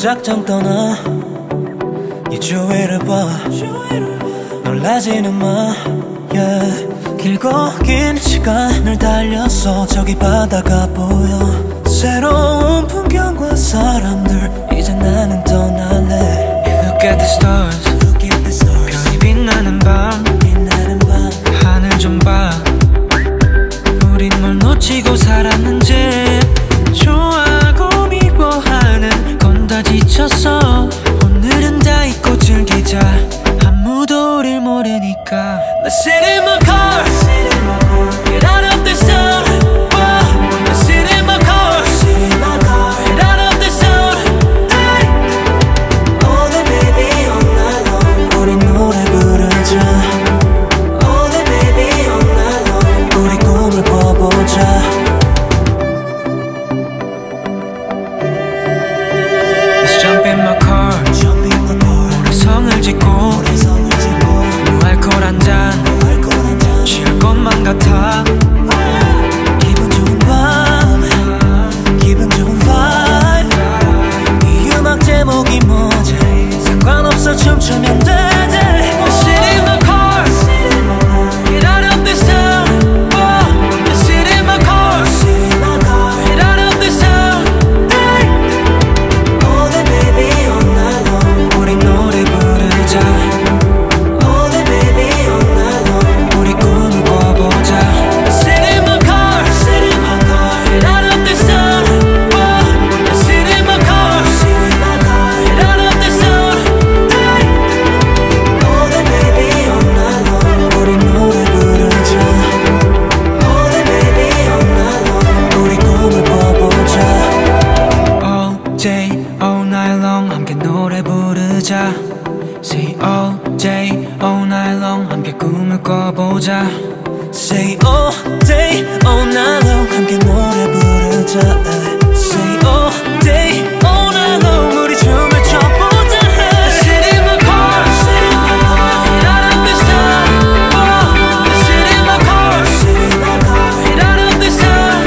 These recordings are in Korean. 무작정 떠나 이 주위를 봐. 놀라지는 마. Yeah. 길고 긴 시간을 달려서 저기 바다가 보여. 새로운 풍경과 사람들. 이제 나는 떠날래. Look at the stars. 별이 빛나는 밤. 하늘 좀 봐. 우린 뭘 놓치고 살았는지. 좋아하고 미워하는 건 다 지쳤어. 오늘은 다 잊고 즐기자. 아무도 우릴 모르니까. I sit in my car. Get out of this town. I sit in my car. Get out of this town. Hey. All day baby all night long. 우리 노래 부르자. All day baby all night long. 우리 꿈을 꿔보자. Let's jump in my car. 우리 성을 짓고. 알콜 한잔 취할 것만 같아. 기분 좋은 밤. 기분 좋은 vibe. 이 음악 제목이 뭐지. 상관없어 춤추면 되지. Say all day, all night long 함께 노래 부르자. Say all day, all night long 우리 춤을 춰보자. I sit in my car. Get out of this town. I sit in my car. Get out of this town.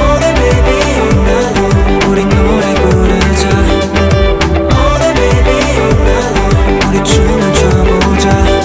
All day baby all night long 우리 노래 부르자. All day baby all night long 우리 춤을 춰보자.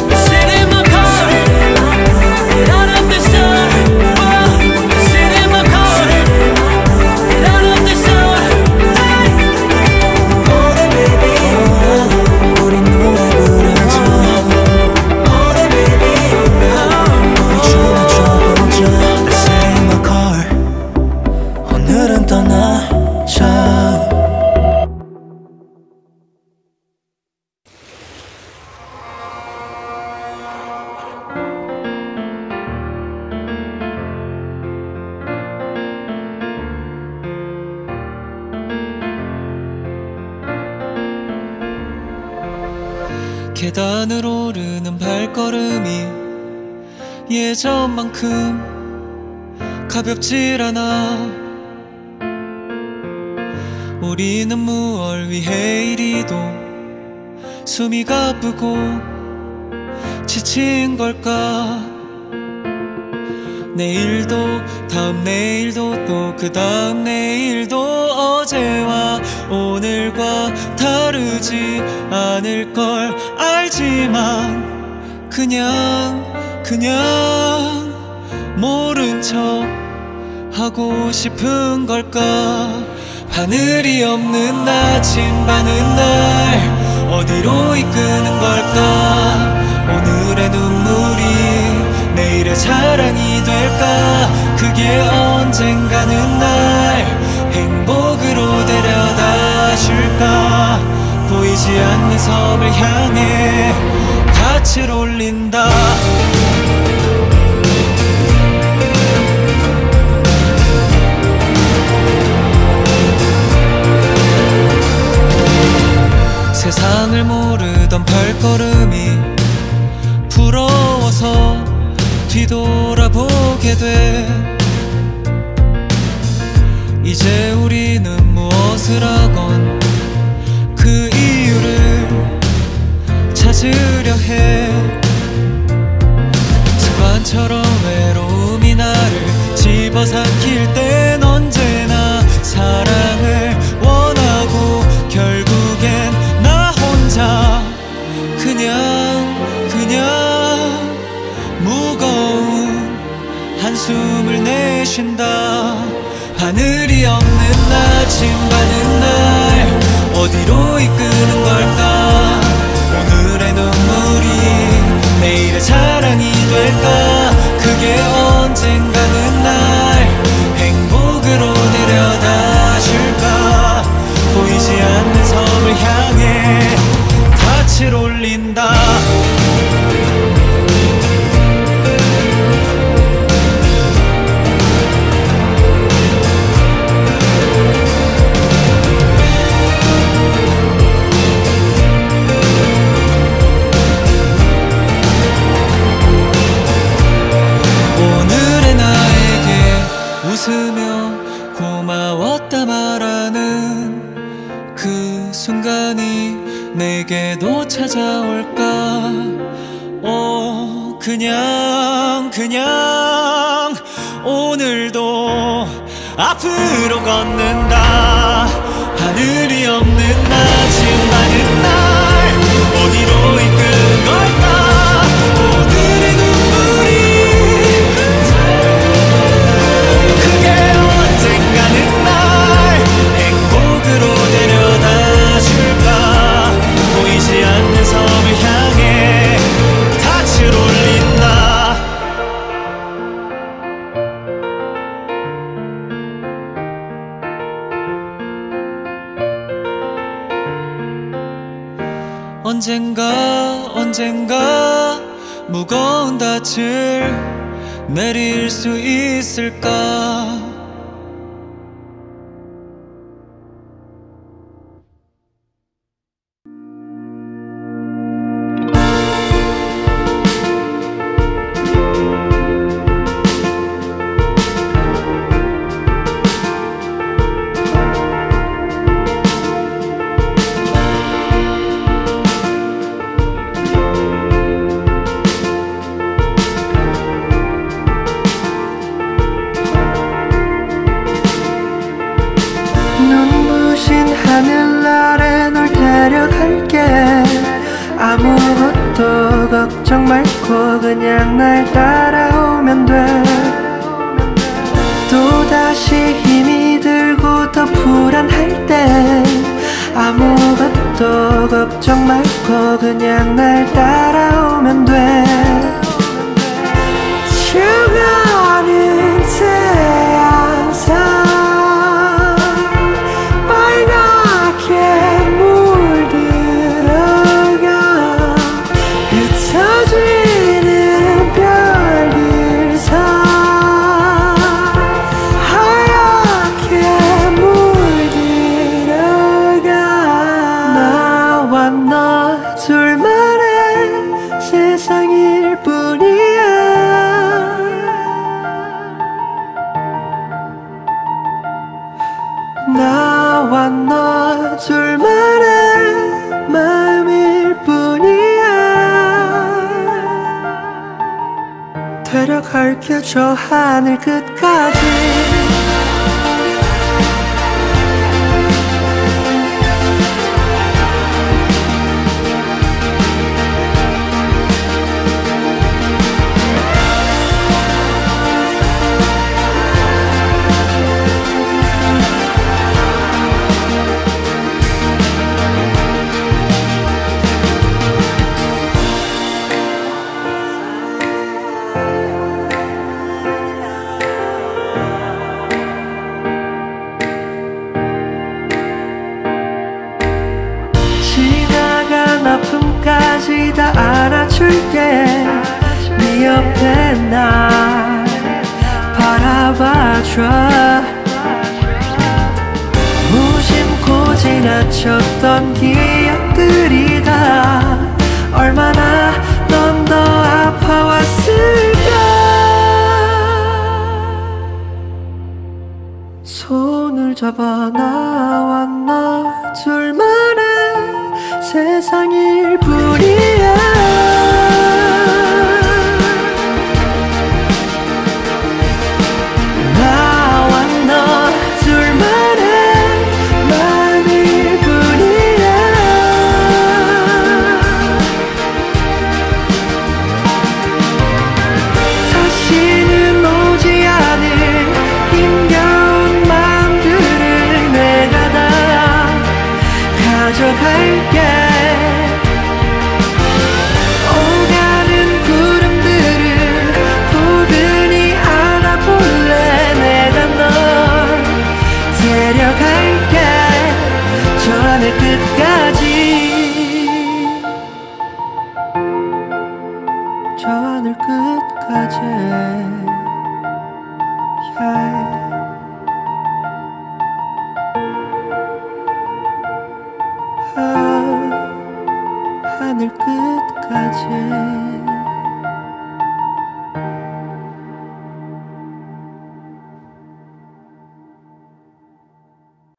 계단으로 오르는 발걸음이 예전만큼 가볍질 않아. 우리는 무얼 위해 이리도 숨이 가쁘고 지친 걸까. 내일도 다음 내일도 또 그 다음 내일도 어제와 오늘과 다르지 않을 걸 알지만 그냥 모른 척 하고 싶은 걸까. 하늘이 없는 아침 반은 날 어디로 이끄는 걸까. 오늘의 눈물이 내일의 자랑이 될까. 그게 언젠가는 날 행복으로 데려다 줄까. 보이지 않는 섬을 향해 닻을 올린다. 세상을 모르던 발걸음이 부러워서 뒤돌아보게 돼. 이제 우리는 무엇을 하건 그 이유를 찾으려 해. 습관처럼 외로움이 나를 집어삼킬 땐 언제나 사랑을 원하는 그 순간이 내게도 찾아올까. 오 그냥 오늘도 앞으로 걷는다. 하늘이 없는 낮은 많은 날 어디로 이끈 걸까. 오늘의 눈물이 그게 언젠가는 날 행복으로 데려다 줄까. 보이지 않는 섬을 향해 닻을 올린다. 언젠가 무거운 닻을 내릴 수 있을까.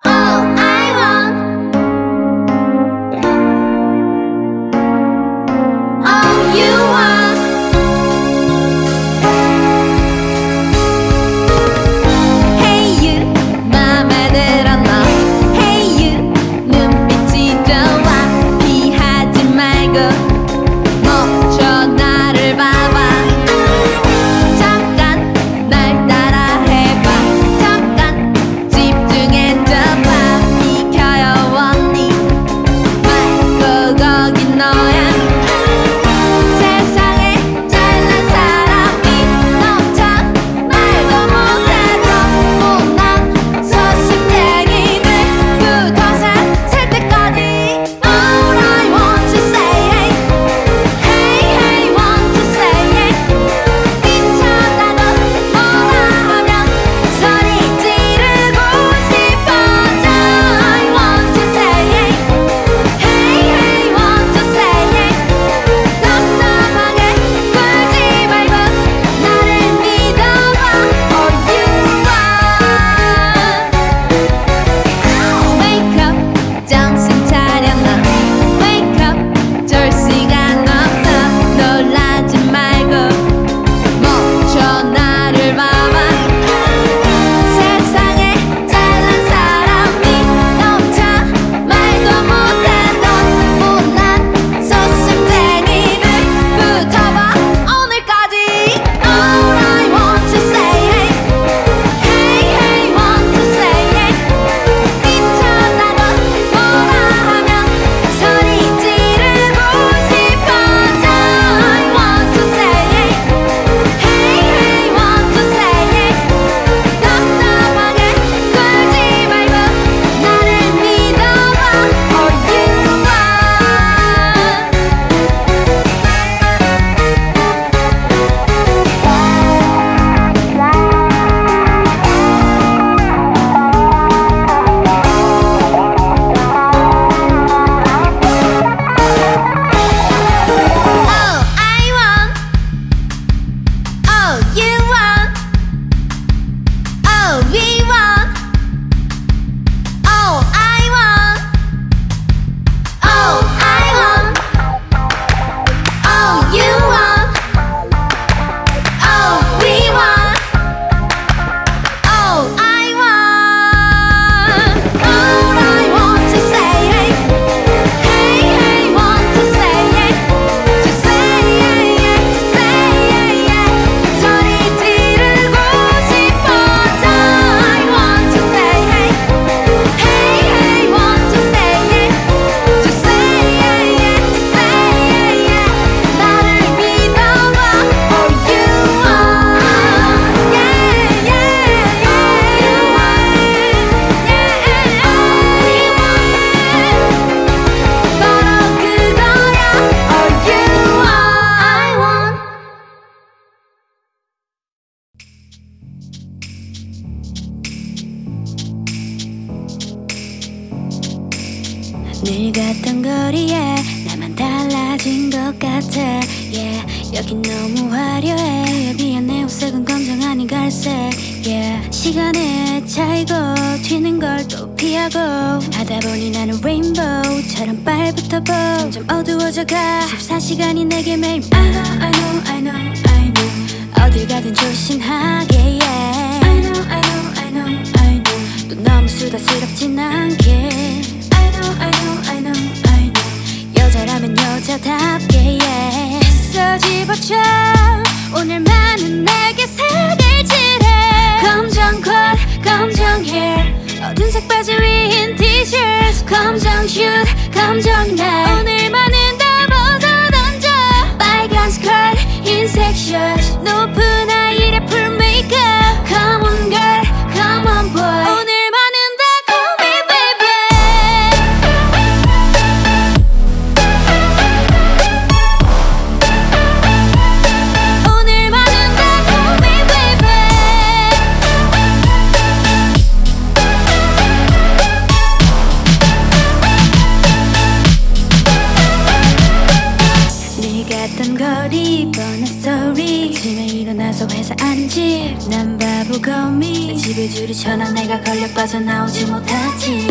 Oh, I want 늘 갔던 거리에 나만 달라진 것 같아. Yeah. 여긴 너무 화려해. 미안해 옷색은 검정 아닌 갈색. Yeah. 시간에 차이고 튀는 걸 또 피하고 하다 보니 나는 레인보우처럼 빨부터 보 점점 어두워져가. 24시간이 내게 매일 I know, I know, I know, I know. 어딜 가든 조심하게. Yeah. I know, I know, I know, I know. 또 너무 수다스럽진 않게. I know, I know, I know. 여자라면 여자답게, yeah. 애써 집어쳐 오늘만은 내게 색을 칠해. 검정 컷, 검정 hair, 어두운 색 바지 위인 티셔츠, 검정 슛, 검정 날, 오늘만은 다 벗어던져. 빨간 스컬, 흰색 셔츠, 높은 아이의 풀 메이크업. Come on girl, come on boy. 난 바보 거미 지배줄이 쳐난 내가 걸려 빠져나오지 못하지.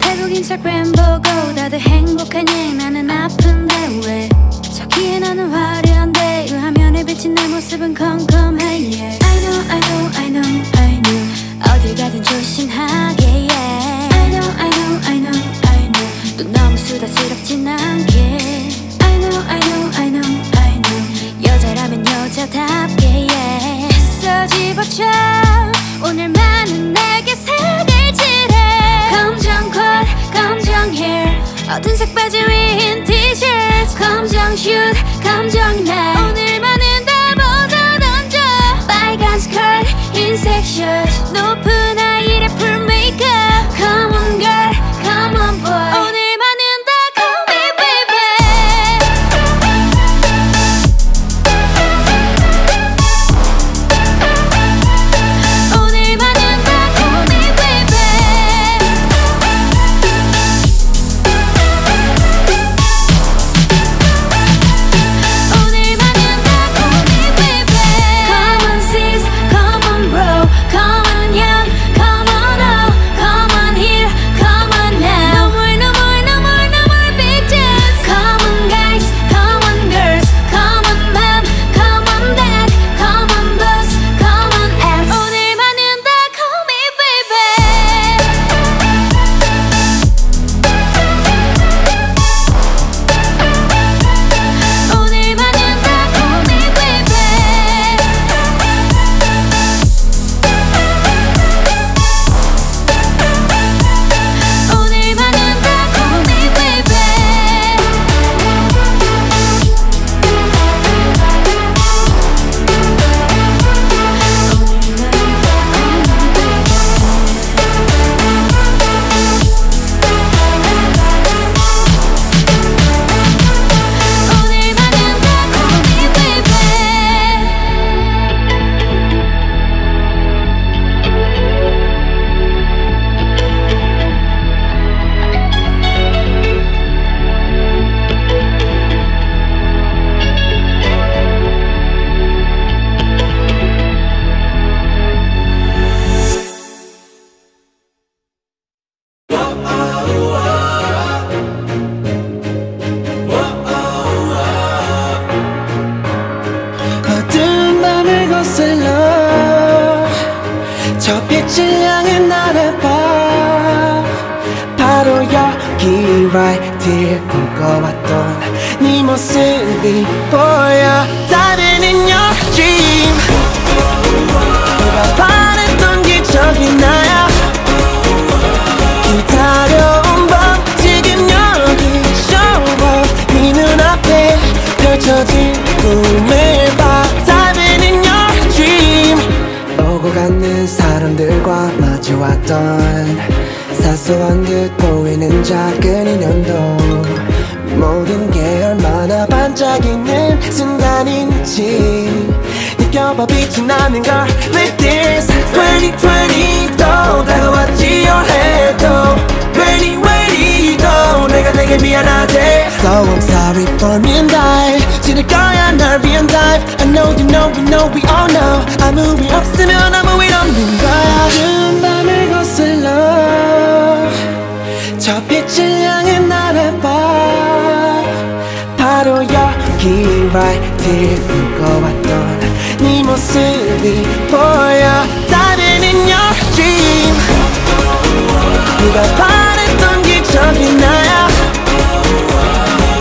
페북 인스타그램 보고 다들 행복하니 나는 아픈데 왜 저기에 나는 화려한데 그 화면에 비친 내 모습은 컴컴해. Yeah. I know, I know, I know, I know. 어딜 가든 조심하게. Yeah. I know, I know, I know, I know. 또 너무 수다스럽진 않게. I know, I know, I know, I know. 여자라면 여자답게. Yeah. 집어쳐 오늘만은 내게 색을 칠해. 검정 컷, 검정 hair, 어두운 색 바지 위인 티셔츠, 슛 감정이 나 오늘만은 다 벗어던져 빨간 스컬트 흰색 슛 높은 하이힐에 풀 메이크업 Come on girl, come on boy 오늘만은 다 call me baby 오늘만은 다 call me baby 오늘만은 다 call me baby Come on sis, come on bro Come on young, come on oh Come on here, come on now No more, no more, no more, no more pictures Come on guys, come on girls Come on mom, come on dad Come on boss, come on ex 오늘만은 다 call me baby 오늘만은 다 call me baby 오늘만은 다 call me 오늘만은 다 call me baby 어두운 밤을 거슬러 저 빛을 향해 나를 봐 바로 여기 right here 꿈꿔왔던 네 모습이 보여 다른 인형 dream 네가 바랬던 기적이 나야 기다려온 밤 지금 여기 show 네 눈앞에 펼쳐진 꿈을 봐 Diving in your dream 오고 가는 사람들과 마주왔던 사소한 듯 보이는 작은 인연도 모든 게 얼마나 반짝이는 순간인지 느껴봐 빛이 나는 걸 Live this 2020도 다가왔지 your head도 2020도 내가 되게 미안하대 So I'm sorry for me and I 지를 거야 널 위한 dive I know you know we all know 아무 일 없으면 아무 일 없는 거야 뜬 밤을 거슬러 저 빛을 향해 나를 봐 바로 여기 right here 꿈꿔왔던 네 모습이 보여 다른 인형 dream 네가 바랬던 기적이 나야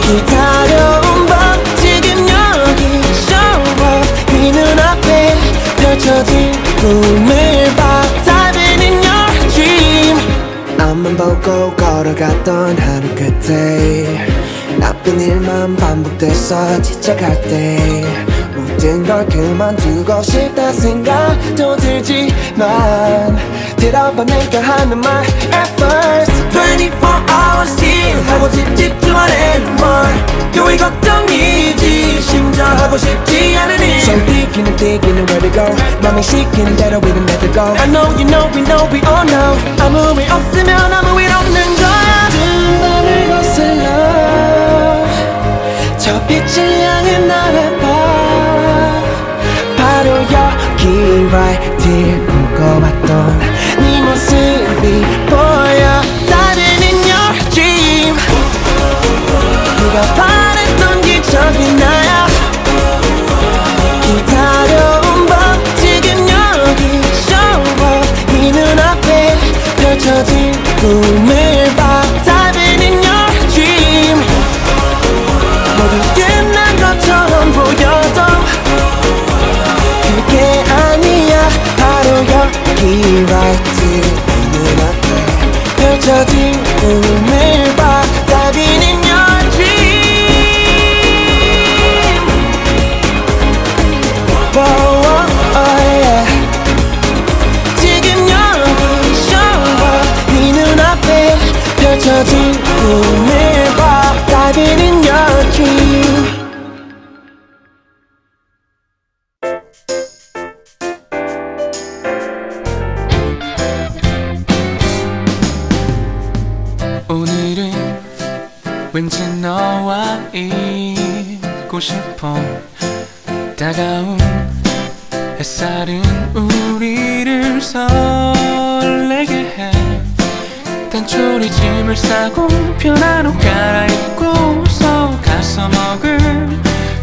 기다려온 밤 지금 여기 show 네 눈앞에 펼쳐진 꿈을 봐 Diving in your dream 앞만 보고 걸어갔던 하루 끝에 나쁜 일만 반복돼서 지쳐갈 때 모든 걸 그만두고 싶다 생각도 들지만 들어봐 내가 하는 말 At first 24 hours still 하고 싶지 to one and more 요이 걱정이지 심장 하고 싶지 않은 일 So thinking where to go 맘이 시키는 대로 we don't let it go I know you know we all know 아무 일 없으면 아무 일 없는 거야 뜬 밤을 거슬러 저 빛을 향해 나를 봐 바로 여기 right here 꿈꿔왔던 네 모습이 보여 다른 in your dream 네가 바랬던 기적이 나야 기다려온 밤 지금 여기 show 네 눈앞에 펼쳐진 꿈을 봐 Diving in your dream 모두 끝난 것처럼 보여도 그게 아니야 바로 여기 right here 네 눈앞에 펼쳐진 꿈을 봐 Diving in your dream 왠지 너와 있고 싶어. 따가운 햇살은 우리를 설레게 해. 단초리집을 싸고 편한 옷 갈아입고서 가서 먹을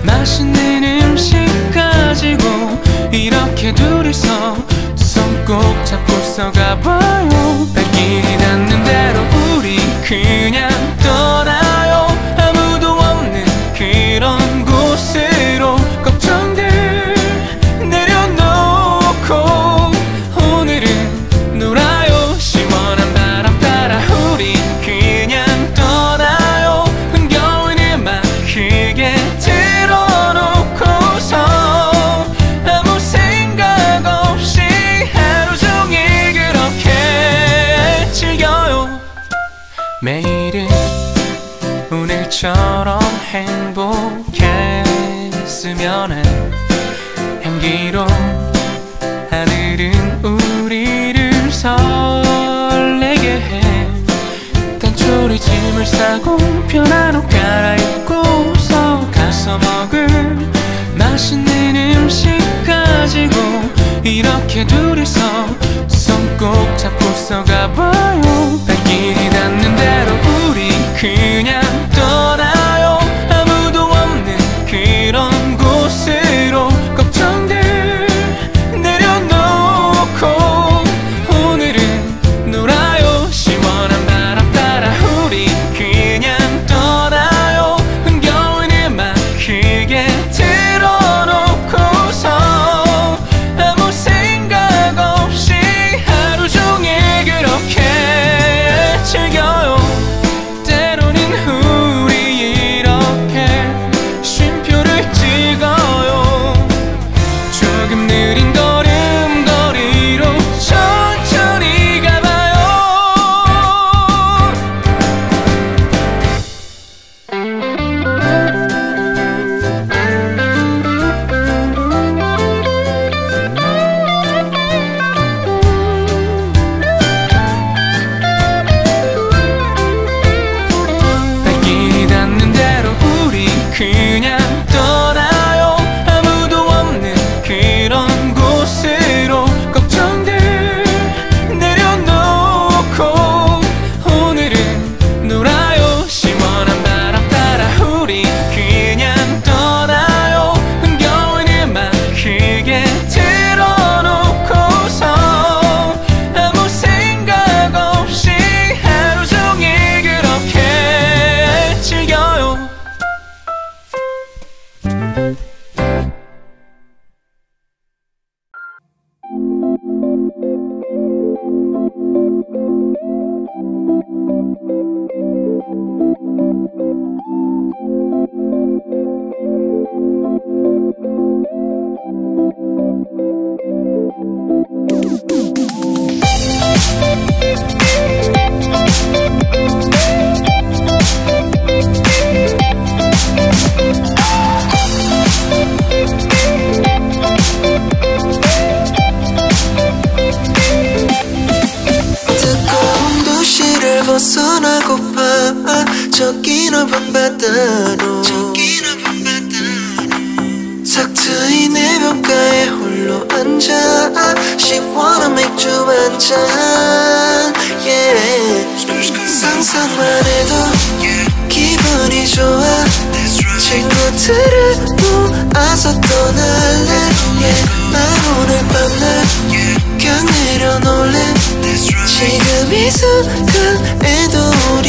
맛있는 음식 가지고 이렇게 둘이서 두 손 꼭 잡고서 가봐요. 발길이 닿는 대로 우리 그냥 떠나요. 아무도 없는 그런 곳으로 걱정들 내려놓고 오늘은 놀아요. 시원한 바람 따라 우리 그냥 떠나요. 흥겨운 음악 크게 틀어놓고서 아무 생각 없이 하루 종일 그렇게 즐겨요. 매일은 오늘처럼 행복했으면 해. 향기로 하늘은 우리를 설레게 해. 단초리집을 싸고 편한 옷 갈아입고서 가서 먹을 맛있는 음식 가지고 이렇게 둘이서 두 손 꼭 잡고서 가봐요. 발길이 닿는 대로 우리 그냥 떠나요. 아무도 없는 그런 곳으로 걱정들 내려놓고 오늘은 놀아요. 시원한 바람 따라 우리 그냥 떠나요. 흥겨운 음악 크게 틀어놓고서 아무 생각 없이 하루 종일 그렇게 즐겨요. 그냥 떠나요. 아무도 없는 그런 곳으로 걱정들 내려놓고 오늘은 놀아요. 시원한 바람 따라 우리 그냥 떠나요. 흥겨운 음악 크게 틀어놓고서 아무 생각 없이 하루 종일 그렇게 즐겨요. 저기는 밤바다로 삭 트인 해변가에 홀로 앉아 시원한 맥주 한잔 yeah. 상상만 해도 기분이 좋아. 친구들을 모아서 떠날래 yeah. 난 오늘 밤날 그냥 내려놓을래. 지금 이 순간에도 우리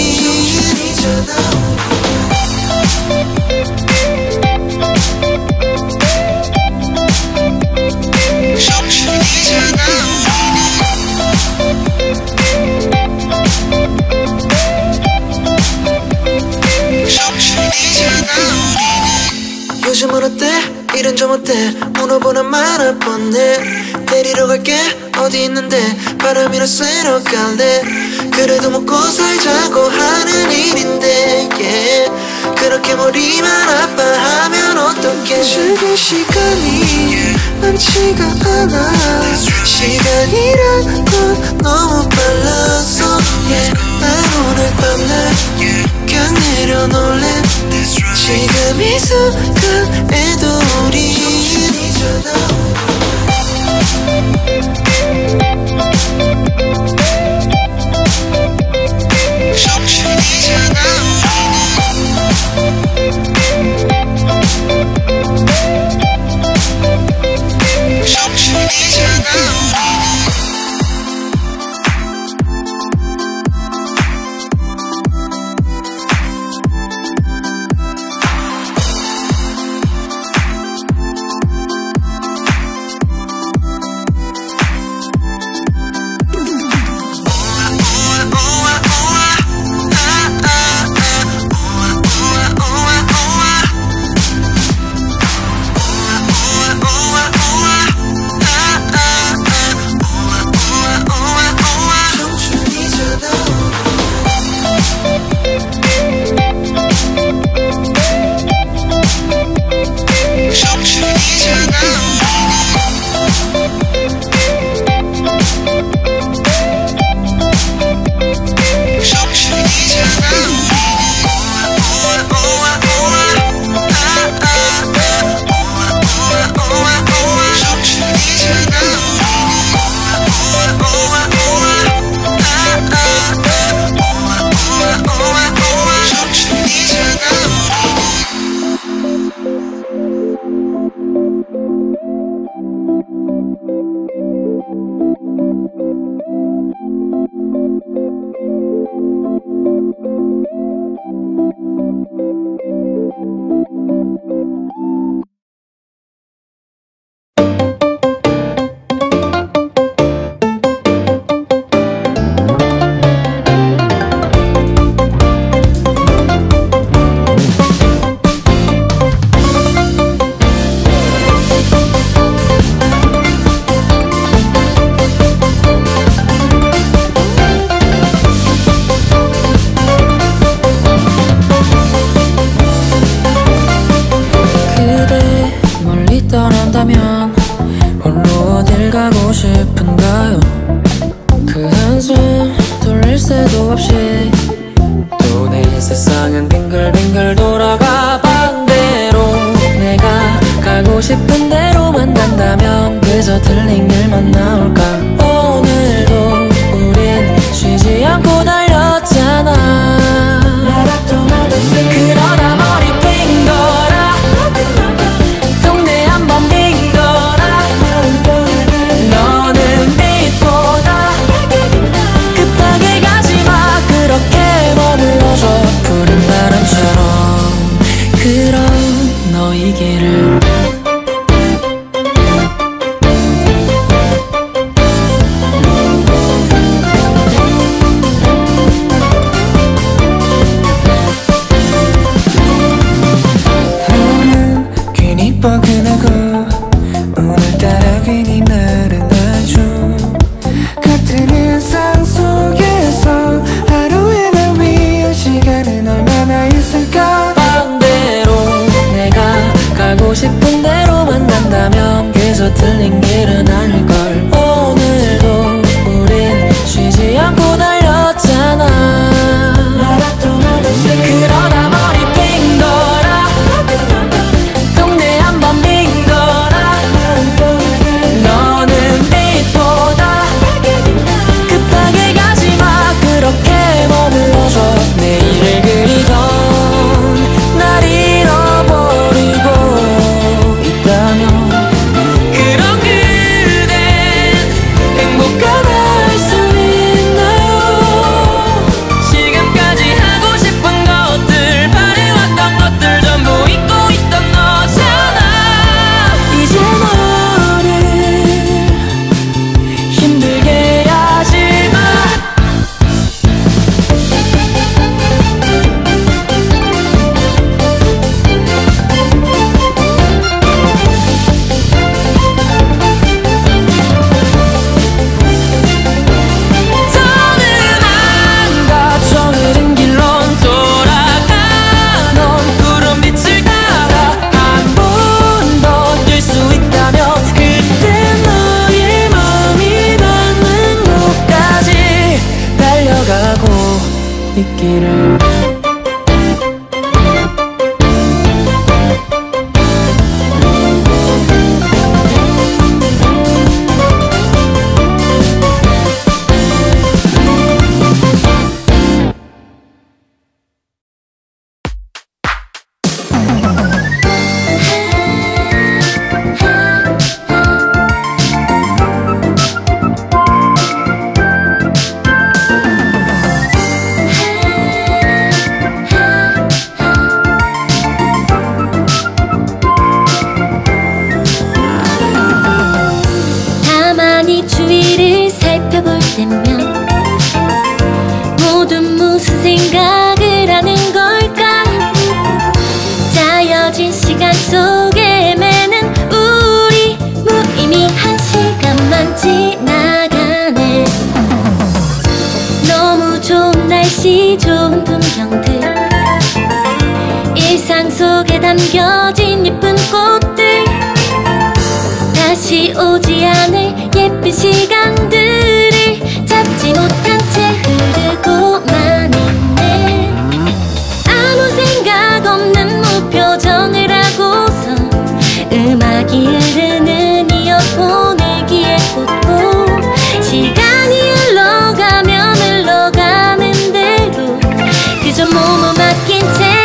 요즘은 어때? 이런 점 어때? 물어보나 말아 뻔해. 데리러 갈게. 어디 있는데? 바람이라 쐬러 갈래. 그래도 먹고 살자고 하는 일인데 yeah. 그렇게 머리만 아파하면 어떡해. 즐길 시간이 많지가 않아. 시간이란 건 너무 빨라서 yeah. 난 오늘 밤날 그냥 내려 놀림 지금 이 순간에도 우리 정신이잖아. 우리는 정신이잖아. 있기를 속에 매는 우리 무의미한 시간만 지나가네. 너무 좋은 날씨, 좋은 풍경들, 일상 속에 담겨진 예쁜 꽃들, 다시 오지 않을 예쁜 시간들을 잡지 못한 채 흐르고만 있네. 아무 생각 없는 무표정을 하고서 음악이 흐르는 이어폰을 귀에 꽂고 시간이 흘러가면 흘러가는 대로 그저 몸을 맡긴 채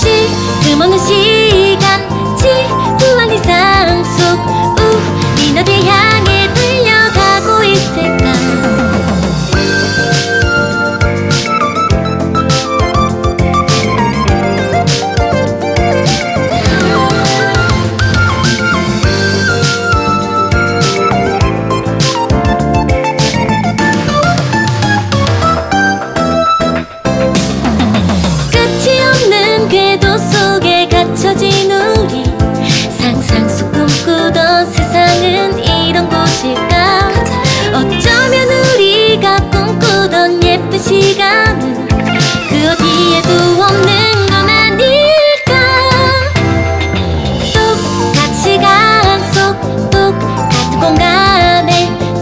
쉴틈없는 시간, 지루한 일상 속 우린 어디 향해 달려가고 있을까. 어쩌면 우리가 꿈꾸던 예쁜 시간은 그 어디에도 없는 건 아닐까. 똑같은 시간 속 똑같은 공간에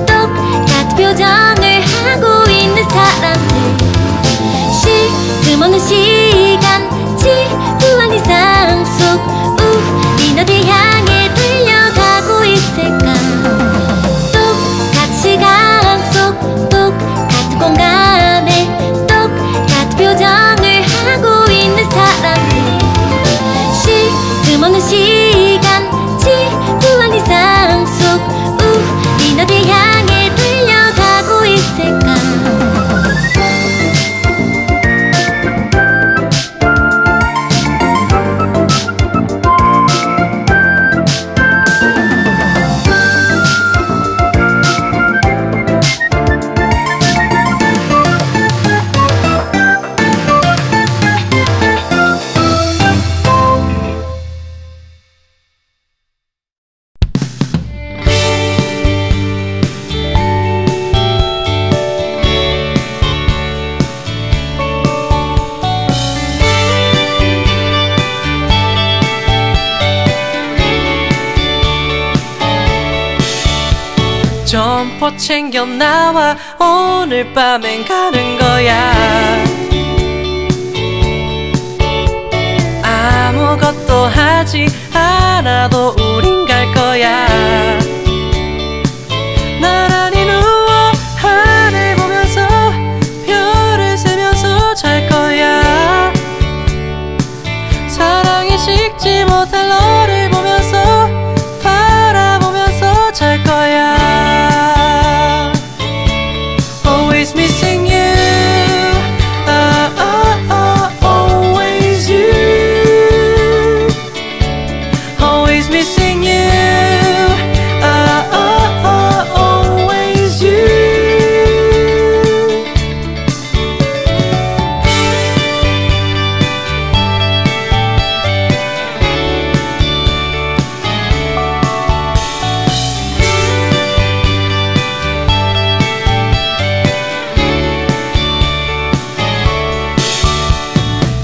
똑같은 표정을 하고 있는 사람들, 쉴 틈 없는 시간, 지루한 일상 속 우린 어디 향해 달려가고 있을까. 시간 속 똑같은 공간에 똑같은 표정을 하고 있는 사람들, 쉴 틈 없는 시간, 지루한 일상 속 우린 어디 향해 달려가고 있을까. 점퍼 챙겨 나와, 오늘 밤엔 가는 거야. 아무것도 하지 않아도 우린 갈 거야. 나란히 누워 하늘 보면서 별을 세면서 잘 거야. 사랑이 식지 못할 너를 보면서 바라보면서 잘 거야.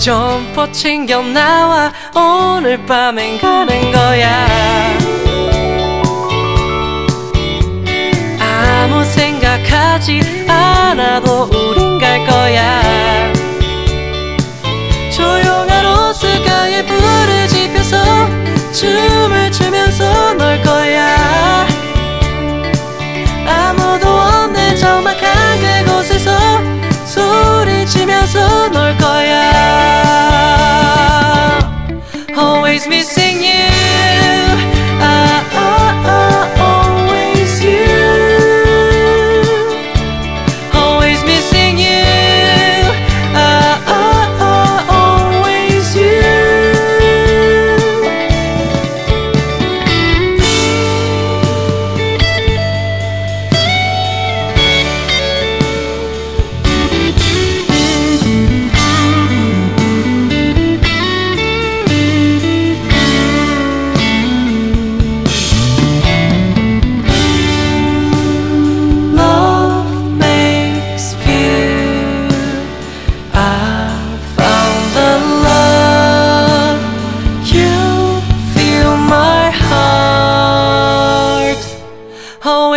점퍼 챙겨 나와, 오늘 밤엔 가는 거야. 아무 생각하지 않아도 우린 갈 거야. 조용한 호숫가에 불을 지펴서 춤을 추면서 놀 거야. 아무도 없는 적막한 그곳에서 소리치면서 놀 거야. Always missing you. Always you. Always missing you. Always you.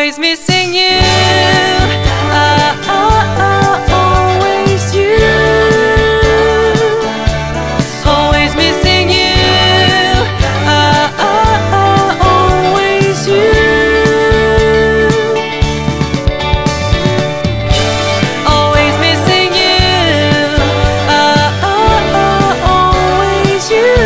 always missing you. Always you. Always missing you. Always you. Always missing you. Always you.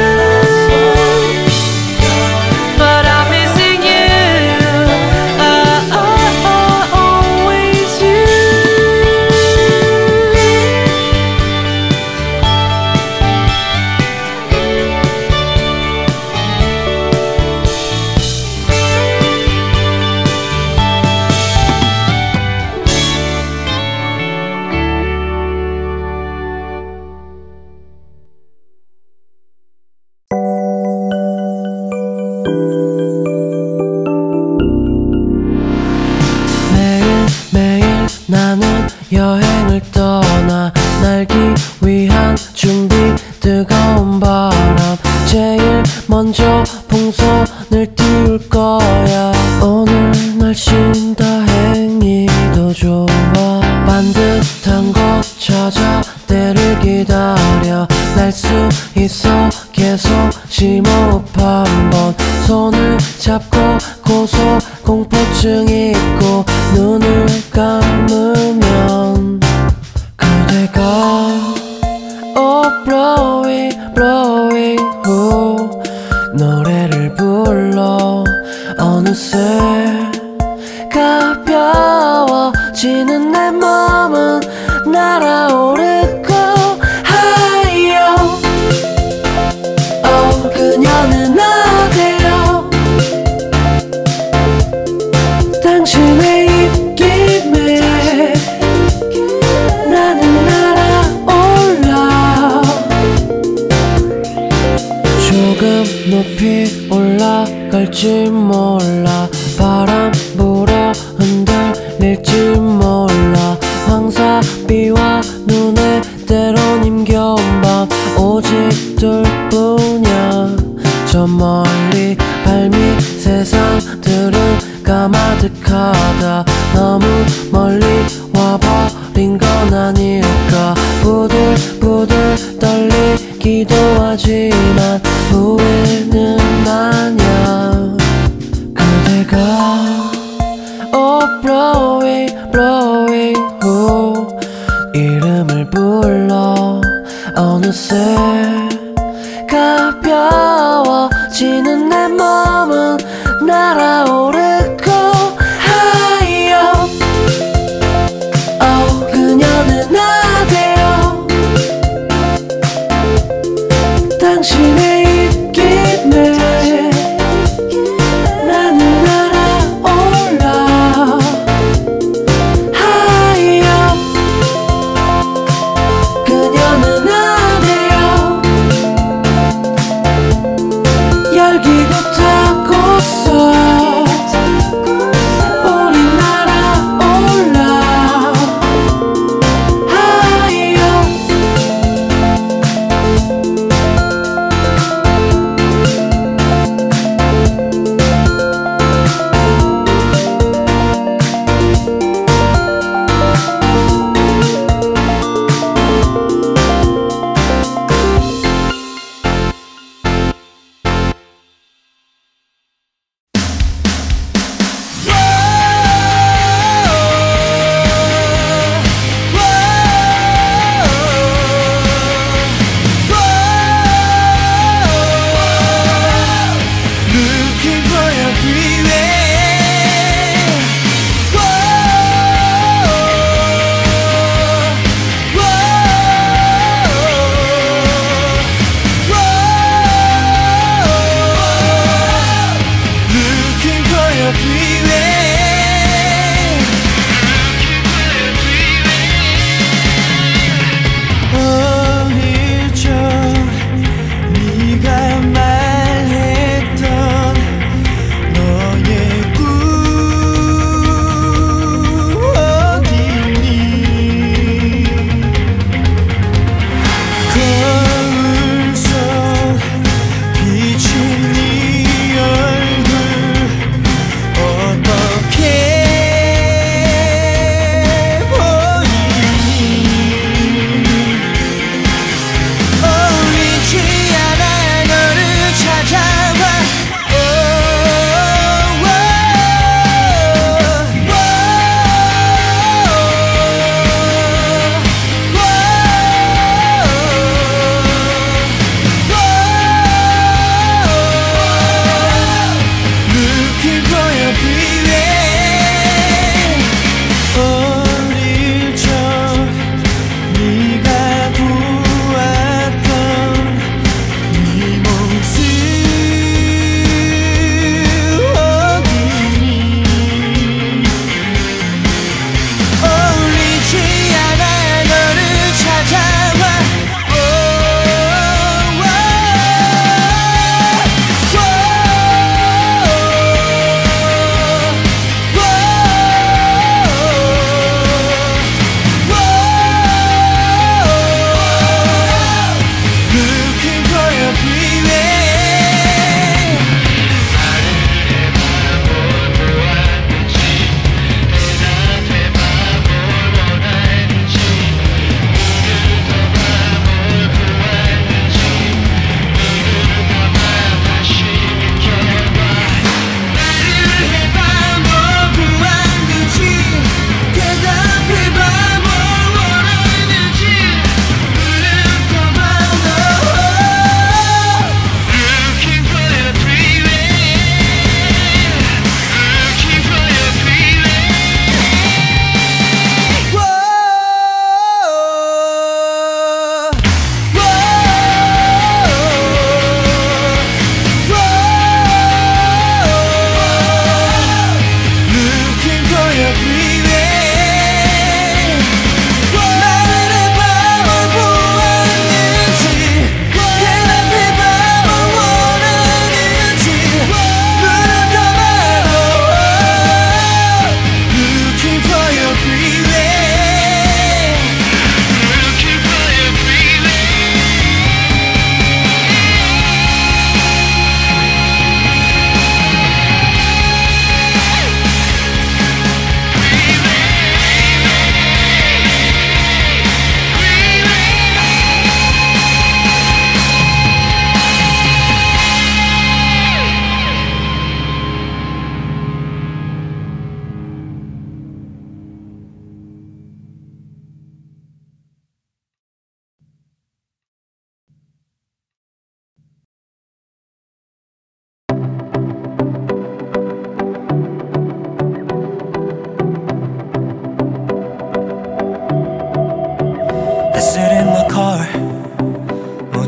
열기가 타고 있어.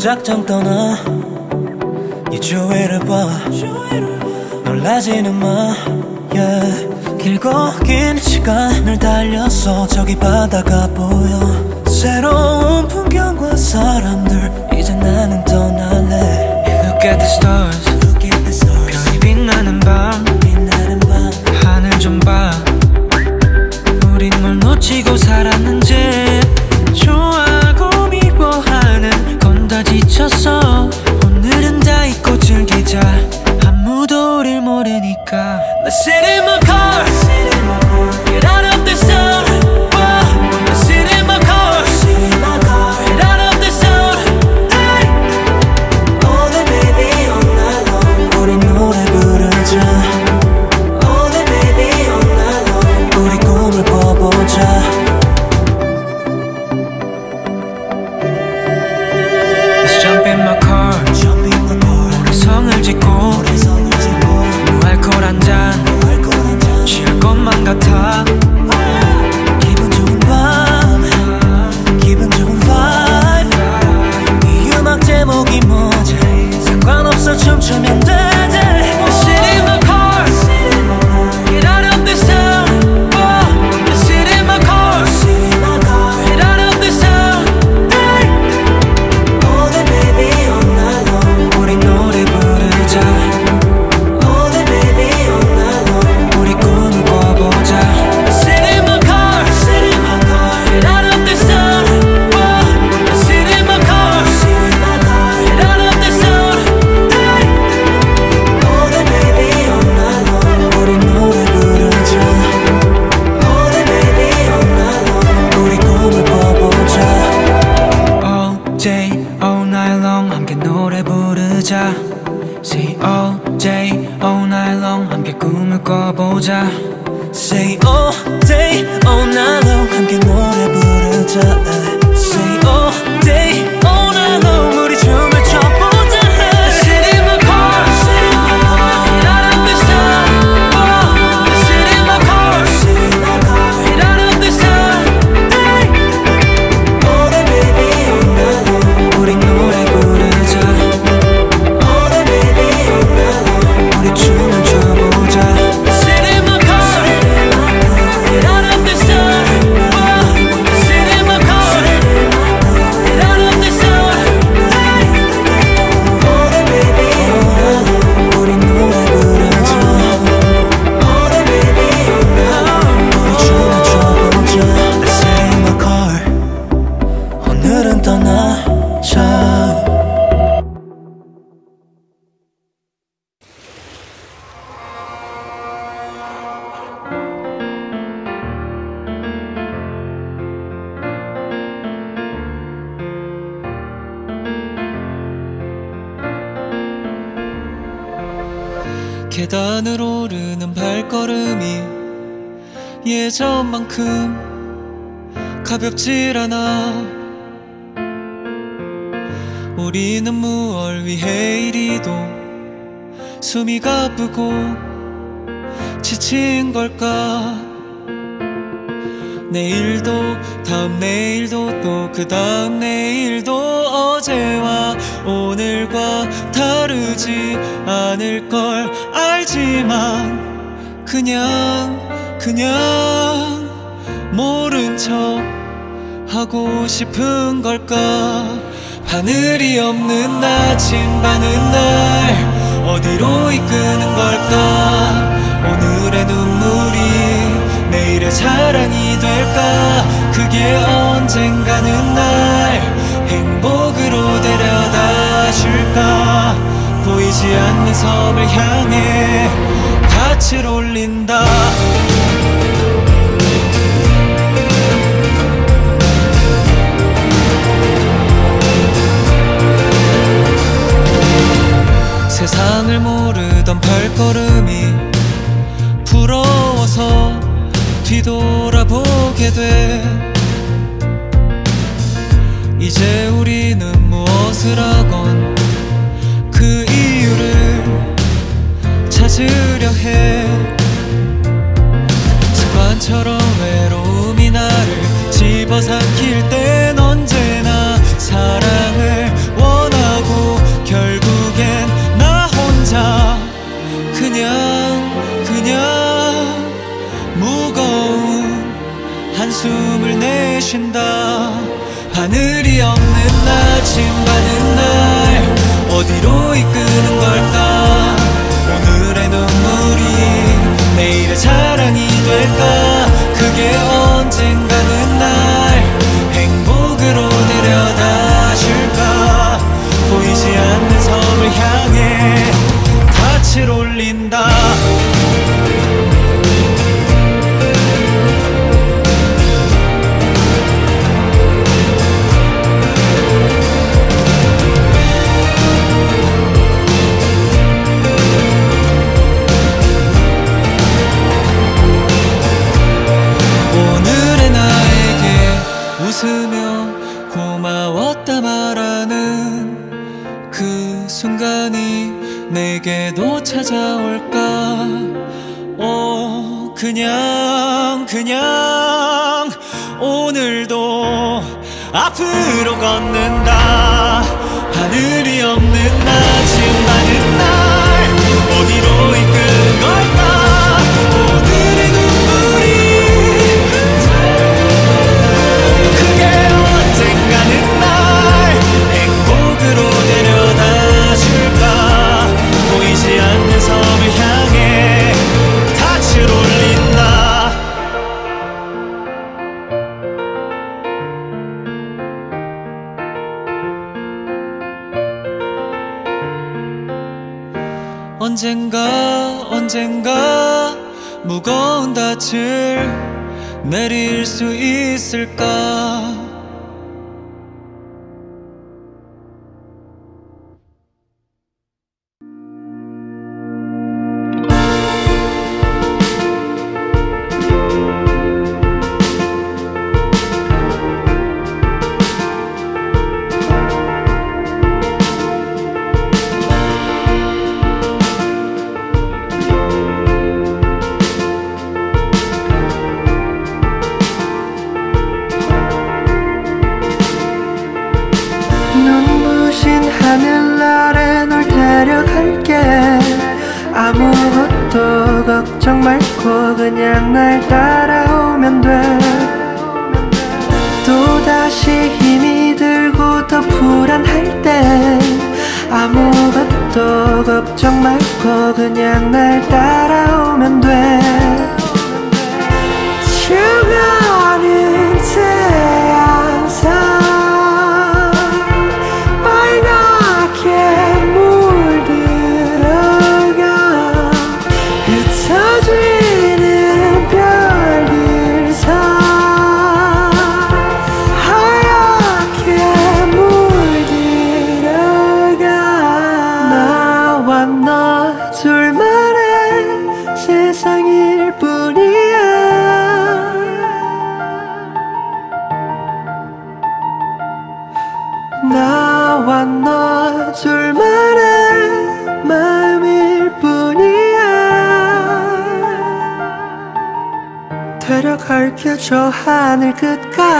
무작정 떠나 네 주위를 봐. 놀라지는 마. Yeah. 길고 긴 시간을 달려서 저기 바다가 보여. 새로운 풍경과 사람들. 이제 나는 떠날래. Look at the stars. 별이 빛나는 밤. 하늘 좀 봐. 우린 뭘 놓치고 살았는지. 좋아하고 미워하는 건 다 지쳤어. 오늘은 다 잊고 즐기자. 아무도 우릴 모르니까. Let's sit in my car. Get out of this town. Let's sit in my car. Get out of this town. Hey. All day baby all night long. 우리 노래 부르자. All day baby all night long. 우리 꿈을 꿔보자. 춤추면 돼. Sit in my car. Get out of this town. Sit in my car. Get out of this town. All day baby all night long. 우리 노래 부르자. All day baby all night long. 우리 꿈을 꿔보자. Sit in my car. Get out of this town. Sit in my car. Get out of this town. Say all day, all night long. 함께 꿈을 꿔보자. Say all day, all night long. 함께 노래 부르자. Say all day, all night long. 우리 춤을 춰보자. Sit in my car. Get out of this town. Sit in my car. Get out of this town. All day baby, all night long. 우리 노래 부르자. 계단을 오르는 발걸음이 예전만큼 가볍질 않아. 우리는 무얼 위해 이리도 숨이 가쁘고 지친 걸까. 내일도 다음 내일도 또 그 다음 내일도 어제와 오늘과 다르지 않을 걸 알지만 그냥 모른 척 하고 싶은 걸까. 하늘이 없는 낮 진반은 날 어디로 이끄는 걸까. 오늘의 눈물이 내일의 자랑이 될까. 그게 언젠가는 날 행복으로 데려다 줄까. 보이지 않는 섬을 향해 닻을 올린다. 세상을 모르던 발걸음이 부러워서 뒤돌아보게 돼. 이제 우리는 무엇을 하건 그 이유를 찾으려 해. 습관처럼 외로움이 나를 집어삼킬 땐 언제나 사랑을 원하고 숨을 내쉰다. 하늘이 없는 아침 밝은 날 어디로 이끄는 걸까? 오늘의 눈물이 내일의 자랑이 될까? 그게 언젠가는 날 행복으로 데려다 줄까? 보이지 않는 섬을 향해 닻을 올린다. 웃으며 고마웠다 말하는 그 순간이 내게도 찾아올까? 오, 그냥 오늘도 앞으로 걷는다. 하늘이 없는 아침 밝은 날 어디로 이끄는 걸까? 오늘의 언젠가는 날 행복으로 데려다 줄까? 보이지 않는 섬을 향해 닻을 올린다. 언젠가 무거운 닻을 내릴 수 있을까? 저 하늘 끝까지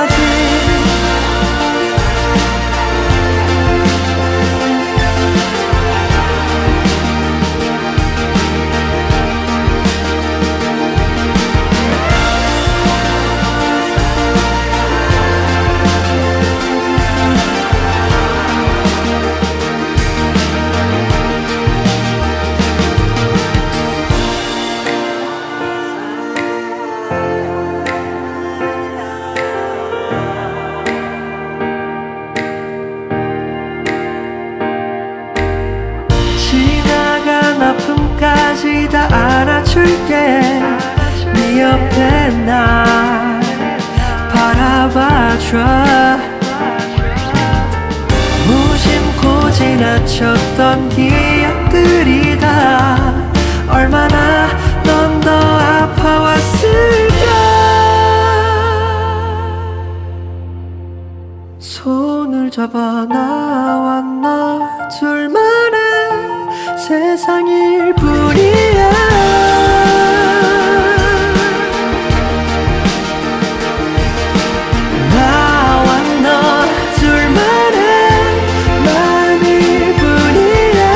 다 안아줄게. 네 옆에 나 바라봐줘. 무심코 지나쳤던 기억들이 다 얼마나 넌 더 아파왔을까. 손을 잡아 나와 나 둘만의 세상일 뿐이야. 둘만의 마음일 뿐이야.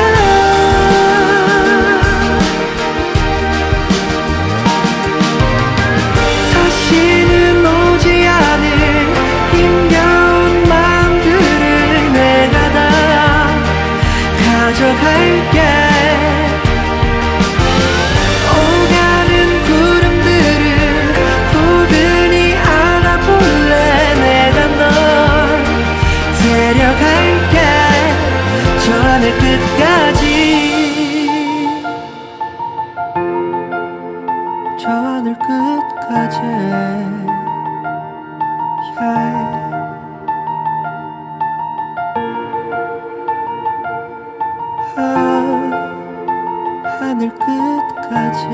낮에 하늘 끝까지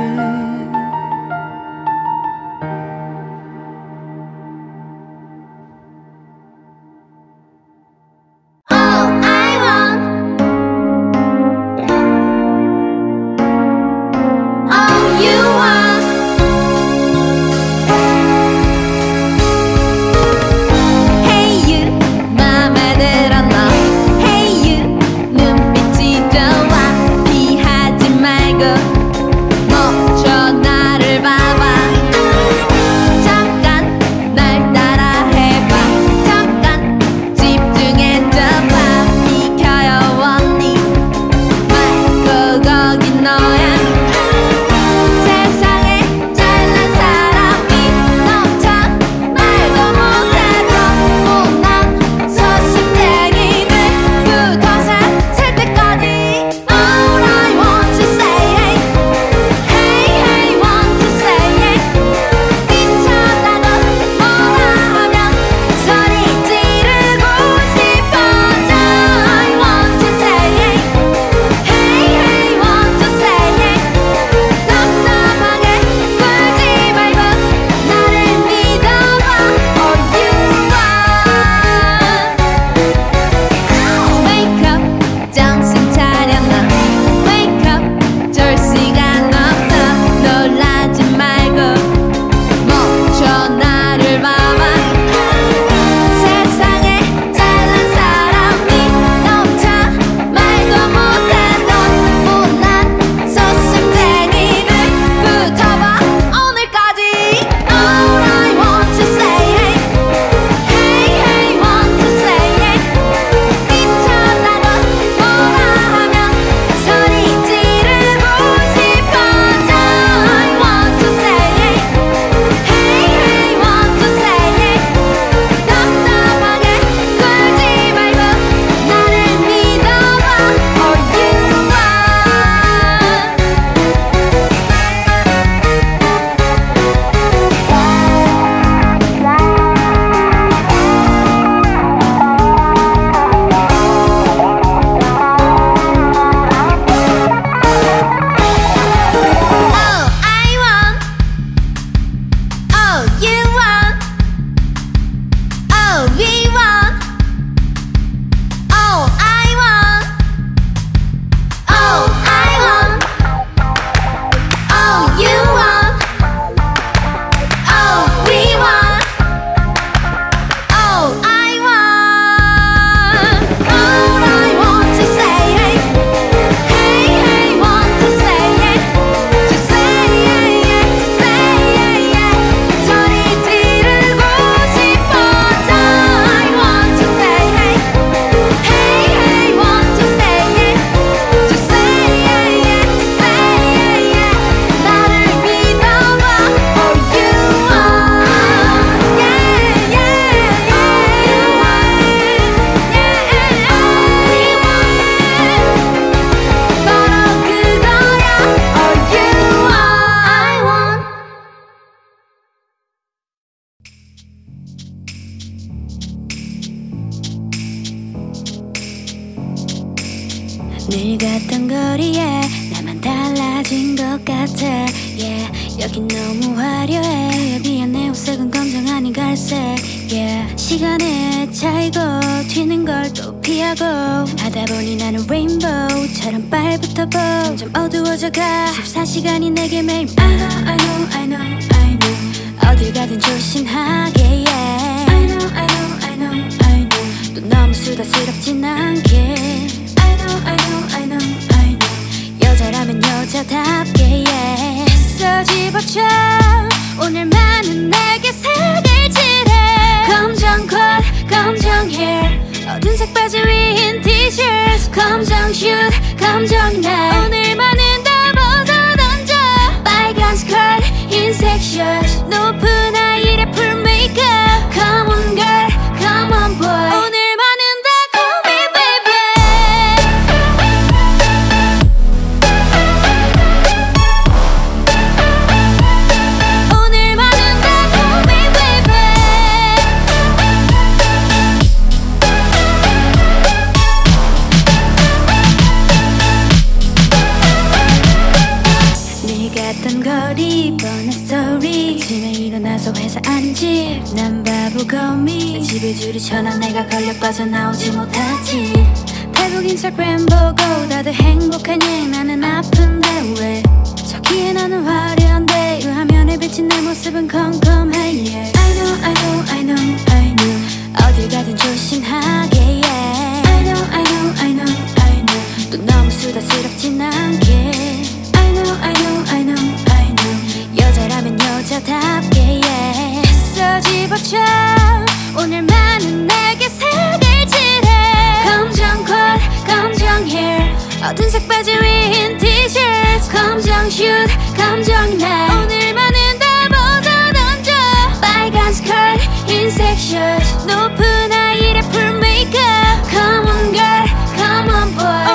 늘 갔던 거리에 나만 달라진 것 같아. Yeah, 여긴 너무 화려해. 미안해 옷색은 검정 아닌 갈색. Yeah, 시간에 차이고 튀는 걸 또 피하고 하다 보니 나는 레인보우처럼 빨부터 보 점점 어두워져가. 14시간이 내게 매일 I know, I know, I know, I know. 어딜 가든 조심하게. Yeah, I know, I know, I know, I know. 또 너무 수다스럽진 않게. I know, I know, I know. 여자라면 여자답게, yeah. 애써 집어쳐 오늘만은 내게 색을 칠해. 검정 컷, 검정 hair, 어둔색 바지 위 흰 티셔츠, 검정 슛, 검정 날, 오늘만은 다 벗어던져. 빨간 스커트, 흰색 셔츠, 높은 하이힐에 풀 메이크업. Come on girl, come on boy. 오늘만은 걷던 거리 뻔한 스토리 아침에 일어나서 회사 안 집 난 바보 거미 집에 줄이 쳐나 내가 걸려 빠져나오지 못하지 페북 인스타그램 보고 다들 행복하니 나는 아픈데 왜 저기에 나는 화려한데 그 화면에 비친 내 모습은 컴컴해 yeah. I know I know I know I know 어딜 가든 조심하게 yeah. I know I know I know I know 또 너무 수다스럽진 않게 I know, I know, I know 여자라면 여자답게 yeah. 됐어 집어쳐 오늘만은 내게 색을 칠해 검정 컷, 검정 hair 어두운 색 바지 위 흰 티셔츠 검정 슛, 검정 날 오늘만은 다 벗어던져 빨간 스컬, 흰색 셔츠 높은 하이힐에 풀 메이크업 Come on girl, come on boy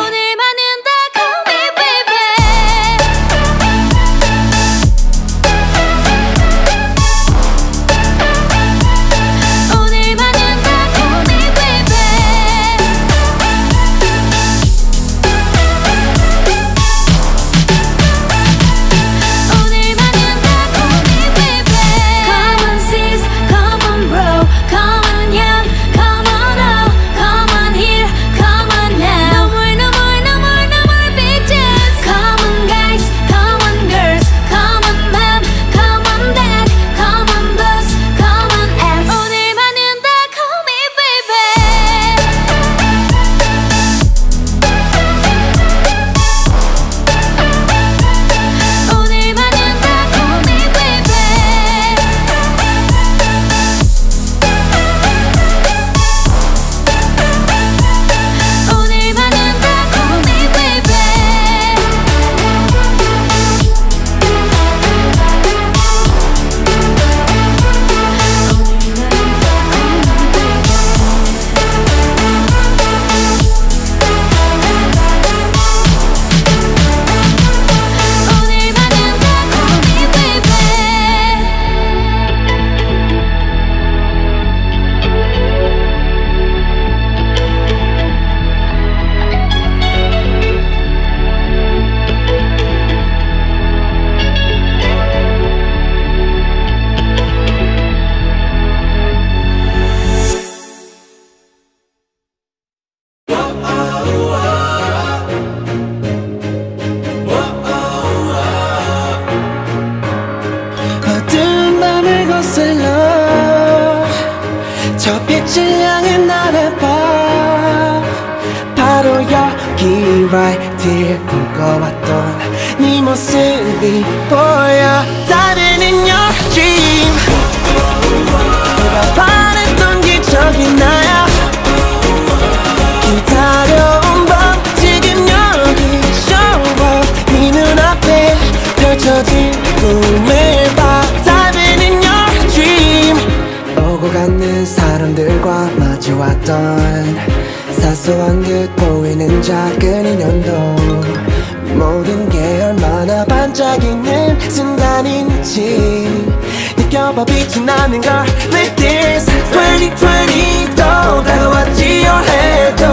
오늘 사소한 듯 보이는 작은 인연도 모든 게 얼마나 반짝이는 순간인지 느껴봐 빛이 나는 걸 With this 2020도 다가왔지 your head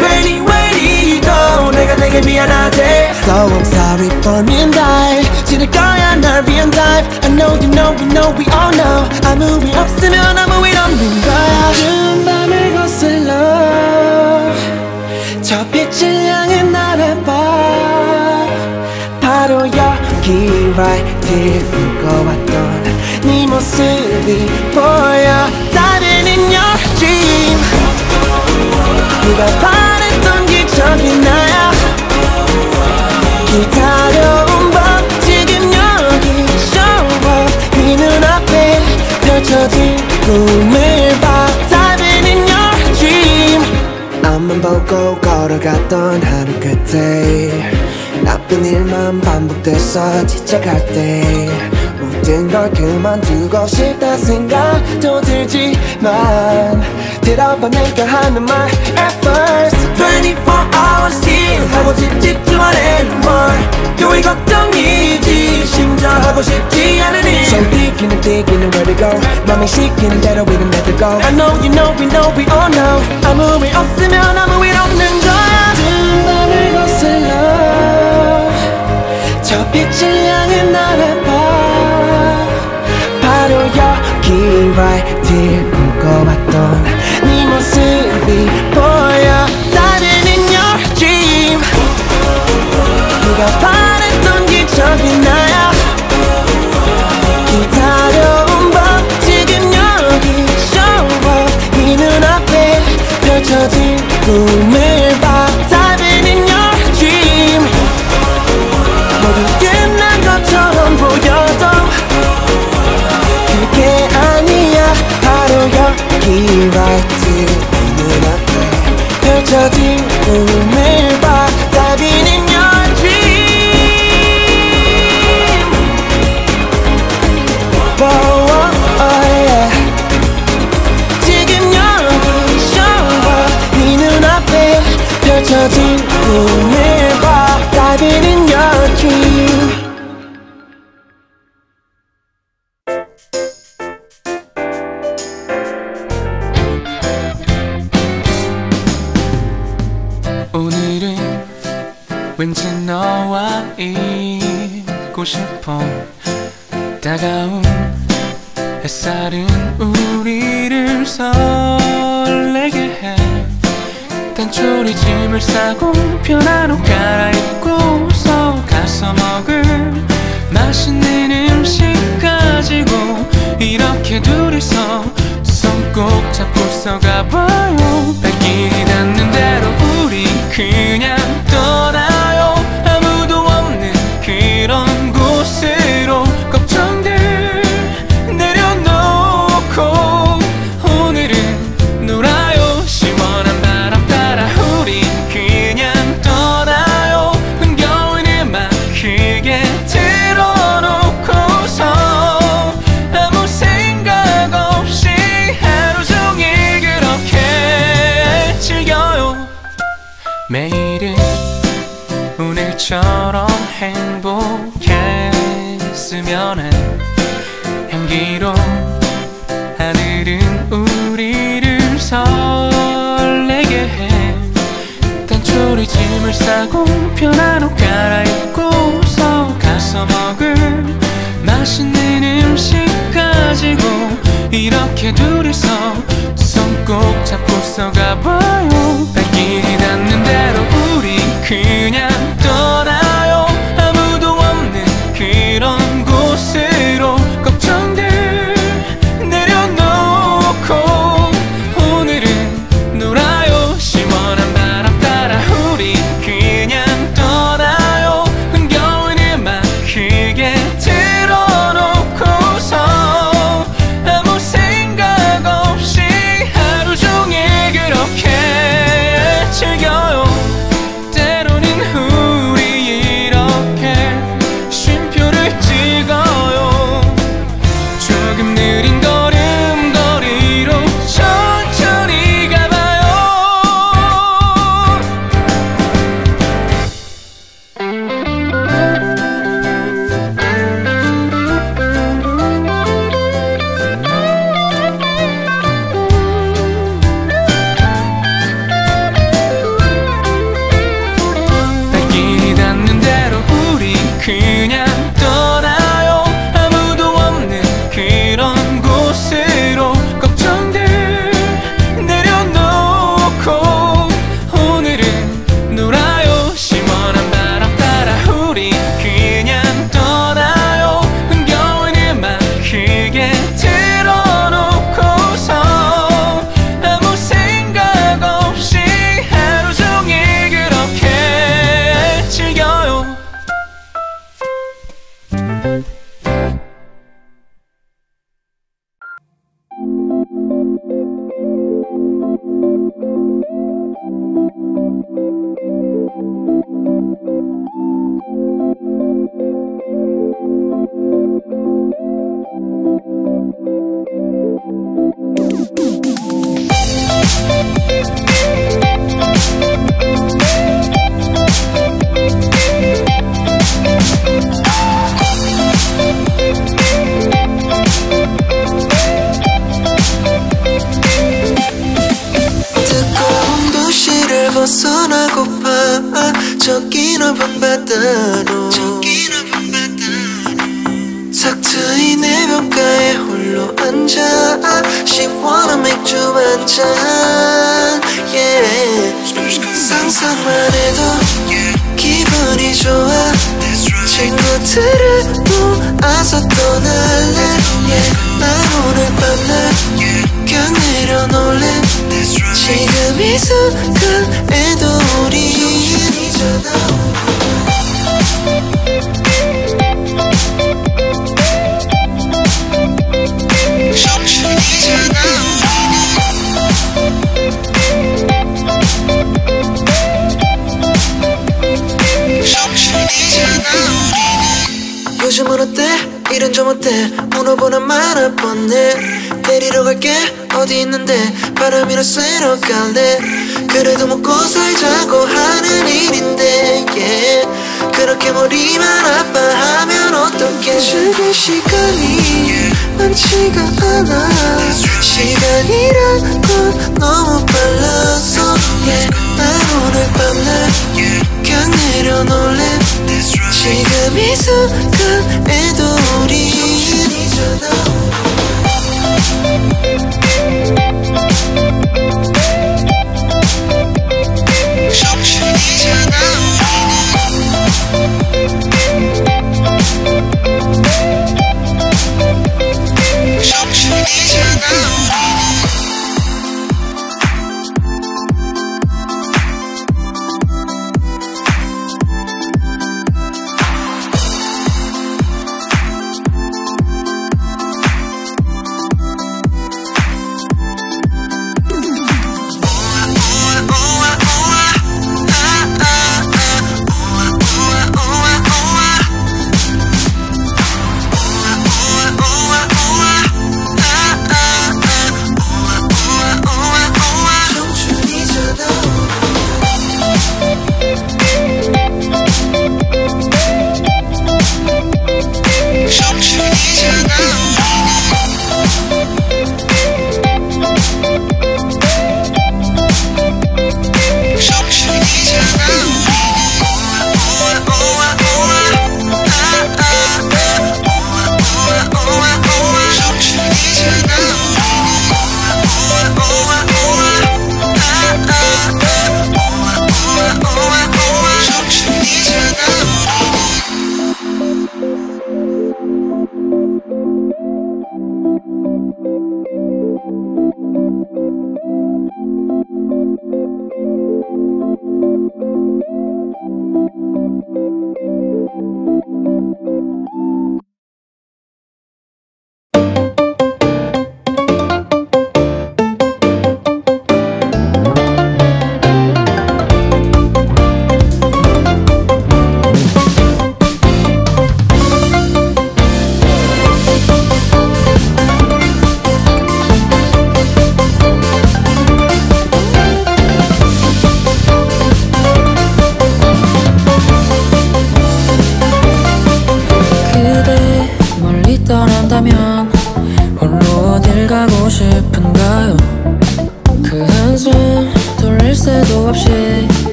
왜이도 내가 되게 미안하대 So I'm sorry for me and I 지를 거야 널 위한 dive I know you know we know we all know 아무 일 없으면 아무 일 없는 거야 뜬 밤을 거슬러 저 빛을 향해 나를 봐 바로 여기 right here 꿈꿔왔던 네 모습이 보여 다른 your dream 누가 바랬던 기적이 나야 기다려온 밤 지금 여기 show up 네 눈앞에 펼쳐진 꿈을 봐 다른 your dream 앞만 보고 걸어갔던 하루 끝에 나쁜 일만 반복돼서 지쳐갈 때 모든 걸 그만두고 싶다 생각도 들지만 들어봐 내가 하는 말 At first 24 hours still 하고 싶지만 and more 교회 걱정이지 심장하고 싶지 않은 일 손 뛰기는 where to go 맘이 시키는 대로 위로 내들고 I know you know we know we all know 아무 일 없으면 아무 일 없는 거야 뜬 밤을 거슬러 저 빛 빛을 향해 나를 봐. 바로 여기 right here 꿈꿔봤던 네 모습이 보여. 다른 in your dream 네가 바랬던 기적이 나야. 기다려온 법 지금 여기 show up. 네 눈앞에 펼쳐진 꿈을 봐. 다른 in your dream 모두 끝난 것처럼 보여도 그게 아니야. 바로 여기 right here 네 눈앞에 펼쳐진 꿈을 봐. 다른 in your dream. 펼쳐진 꿈을 봐. Diving in your dream. 오늘은 왠지 너와 있고 싶어. 따가운 햇살은 우리를 설레게 해. 단초리집을 싸고 편한 옷 갈아입고서 가서 먹을 맛있는 음식 가지고 이렇게 둘이서 두 손 꼭 잡고서 가봐요. 발길이 닿는 대로 우리 그냥 떠나요. 아무도 없는 그런 곳으로 걱정들 내려놓고 오늘은 놀아. 매일은 오늘처럼 행복했으면 해. 향기로운 하늘은 우리를 설레게 해. 단초리짐을 싸고 편한 옷 갈아입고서 가서 먹을 맛있는 음식 가지고 이렇게 둘이서 두 손 꼭 잡고서 가봐요. 발길이 닿는 대로 우리 그냥 떠나요. 아무도 없는 그런 곳으로 걱정들 내려놓고 오늘은 놀아요. 시원한 바람 따라 우리 그냥 떠나요. 흥겨운 음악 크게 틀어놓고서 아무 생각 없이 하루 종일 그렇게 즐겨요. 때로는 우리 이렇게 쉼표를 찍어요. 조금 느린 걸음걸이로 천천히 가봐요. 발길이 닿는 대로 우리 그냥 떠나요. 아무도 없는 그런 곳으로 걱정들 내려놓고 오늘은 놀아요. 시원한 바람 따라 우리 그냥 떠나요. 흥겨운 음악 크게 틀어놓고서 아무 생각 없이 하루 종일 그렇게 즐겨요. 뜨거운 도시를 벗어나고파. 저기 넓은 바다로 주앉아. She wanna make 주앉아. Yeah. 상상만 해도 기분이 좋아. 친구들을 모아서 떠날래. Yeah. 난 오늘 밤날 그냥 내려놓을래. 지금 이 순간에도 우리 요즘은 어때? 이런 점 어때? 물어보나 말아 뻔해. 데리러 갈게. 어디 있는데? 바람이라 쐬러 갈래. 그래도 먹고 살자고 하는 일인데 yeah. 그렇게 머리만 아파하면 어떡해. 즐길 시간이 많지가 않아. 시간이란 건 너무 빨라서 yeah. 난 오늘 밤날 그냥 내려놓을래. 지금 이 순간에도 우리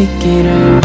있기를.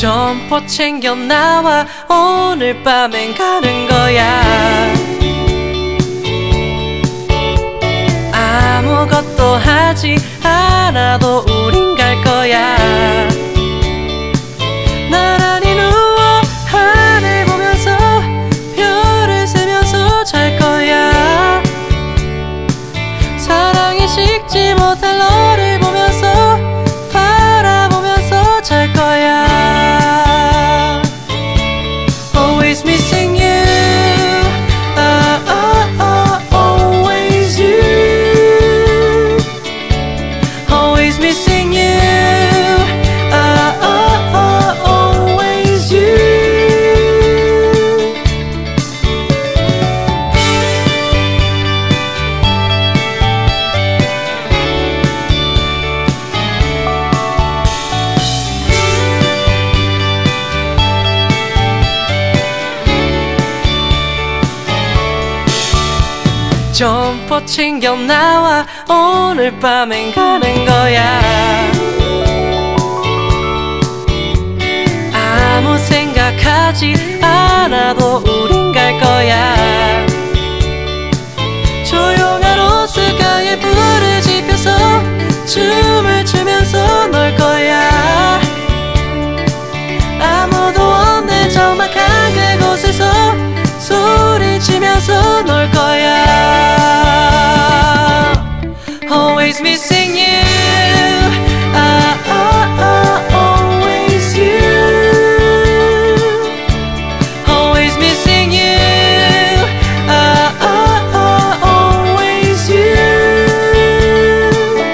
점퍼 챙겨 나와 오늘 밤엔 가는 거야. 아무것도 하지 않아도 우린 갈 거야. 나란히 누워 하늘 보면서 별을 세면서 잘 거야. 사랑이 식지 못할 너를 보면서 바라보면서 잘 거야. Always missing you. 점퍼 챙겨 나와 오늘 밤엔 가는 거야. 아무 생각하지 않아도 우린 갈 거야. 조용한 호수가에 불을 지펴서 춤을 추면서 놀 거야. 아무도 없는 적막한 그곳에서 소리치면서 놀 거야. Always missing you. Always missing you. Always you. Always missing you. Always you. Always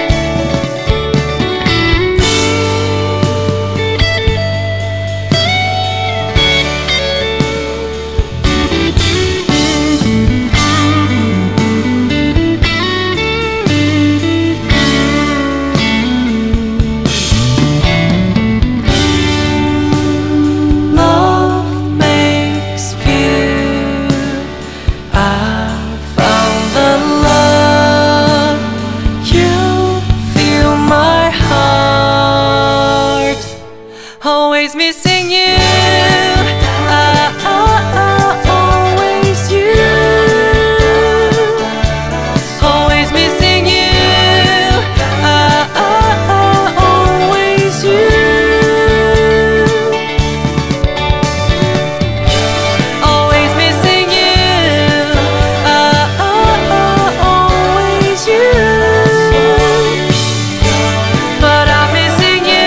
missing you. Always you. But I'm missing you.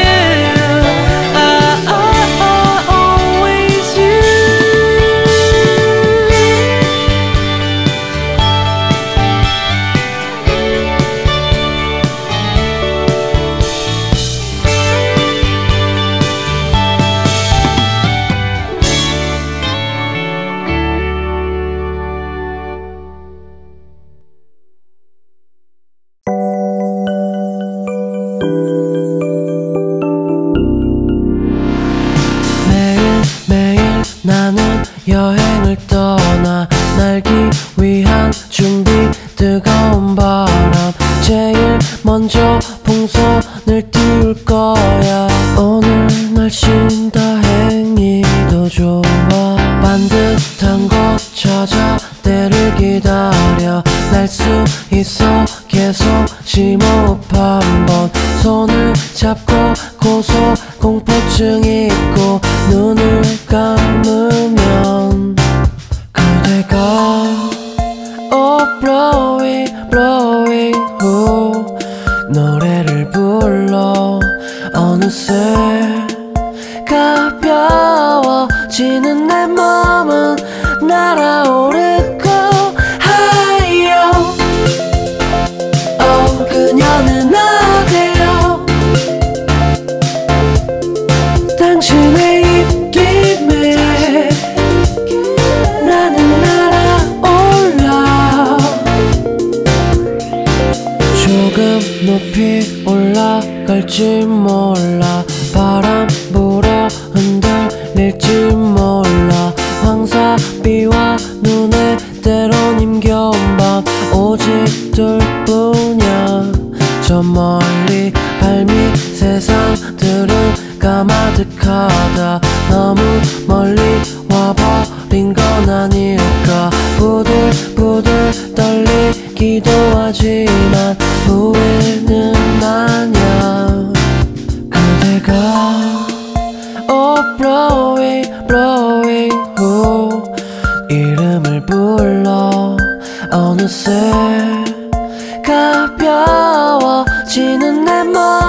여행을 떠나 날기 위한 준비. 뜨거운 바람 제일 먼저 풍선을 띄울 거야. 오늘 날씨는 다행히 더 좋아. 반듯한 곳 찾아 때를 기다려. 날 수 있어 계속 심호흡 한번. 손을 잡고 고소 공포증 있고 눈을 감으면 그대가 Oh blowing blowing 후 노래를 불러. 어느새 가벼워지는 내 맘은 날아오르고 하여. 그녀는 어디로 당신의 입김에 나는 날아올라. 조금 높이 올라갈지 몰라. 바람 불어 흔들릴지 몰라. 황사비와 눈에 때론 힘겨운 밤. 오직 둘뿐이야 저 멀리. 발밑 세상들은 까마득하다. 너무 멀리 와버린 건 아닐까. 부들부들 떨리기도 하지만 후회는 아냐. 그대가 Oh blowing blowing 후 이름을 불러. 어느새 가벼워지는 내 맘.